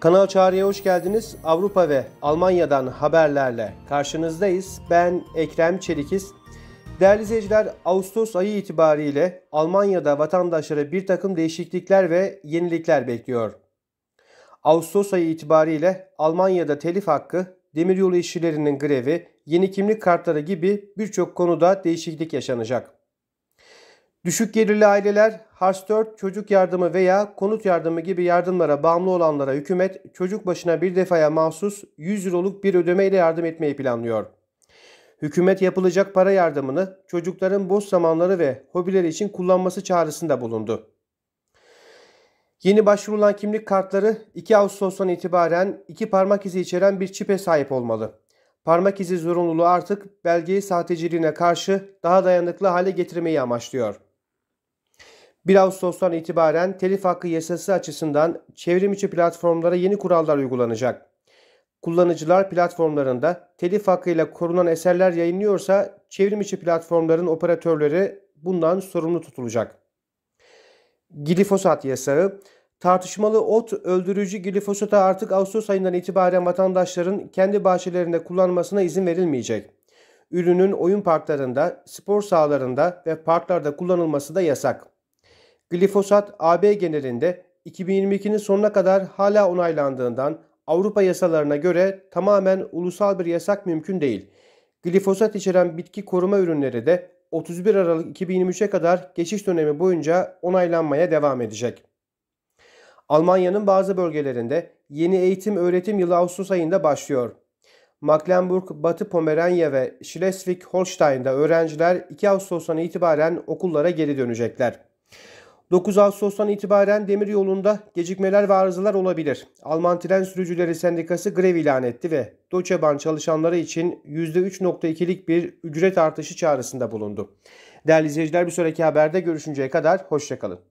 Kanal Çağrı'ya hoş geldiniz. Avrupa ve Almanya'dan haberlerle karşınızdayız. Ben Ekrem Çelikiz. Değerli izleyiciler, Ağustos ayı itibariyle Almanya'da vatandaşları bir takım değişiklikler ve yenilikler bekliyor. Ağustos ayı itibariyle Almanya'da telif hakkı, demiryolu işçilerinin grevi, yeni kimlik kartları gibi birçok konuda değişiklik yaşanacak. Düşük gelirli aileler, HARS 4, çocuk yardımı veya konut yardımı gibi yardımlara bağımlı olanlara hükümet çocuk başına bir defaya mahsus 100 Euro'luk bir ödeme ile yardım etmeyi planlıyor. Hükümet yapılacak para yardımını çocukların boş zamanları ve hobileri için kullanması çağrısında bulundu. Yeni başvurulan kimlik kartları 2 Ağustos'tan itibaren 2 parmak izi içeren bir çipe sahip olmalı. Parmak izi zorunluluğu artık belgeyi sahteciliğine karşı daha dayanıklı hale getirmeyi amaçlıyor. 1 Ağustos'tan itibaren telif hakkı yasası açısından çevrim içi platformlara yeni kurallar uygulanacak. Kullanıcılar platformlarında telif hakkıyla korunan eserler yayınlıyorsa çevrim içi platformların operatörleri bundan sorumlu tutulacak. Glifosat yasağı, tartışmalı ot öldürücü glifosata artık Ağustos ayından itibaren vatandaşların kendi bahçelerinde kullanmasına izin verilmeyecek. Ürünün oyun parklarında, spor sahalarında ve parklarda kullanılması da yasak. Glifosat AB genelinde 2022'nin sonuna kadar hala onaylandığından Avrupa yasalarına göre tamamen ulusal bir yasak mümkün değil. Glifosat içeren bitki koruma ürünleri de 31 Aralık 2023'e kadar geçiş dönemi boyunca onaylanmaya devam edecek. Almanya'nın bazı bölgelerinde yeni eğitim-öğretim yılı Ağustos ayında başlıyor. Mecklenburg, Batı Pomeranya ve Schleswig-Holstein'da öğrenciler 2 Ağustos'tan itibaren okullara geri dönecekler. 9 Ağustos'tan itibaren demir yolunda gecikmeler ve arızalar olabilir. Alman Tren Sürücüleri Sendikası grev ilan etti ve Deutsche Bahn çalışanları için %3.2'lik bir ücret artışı çağrısında bulundu. Değerli izleyiciler, bir sonraki haberde görüşünceye kadar hoşça kalın.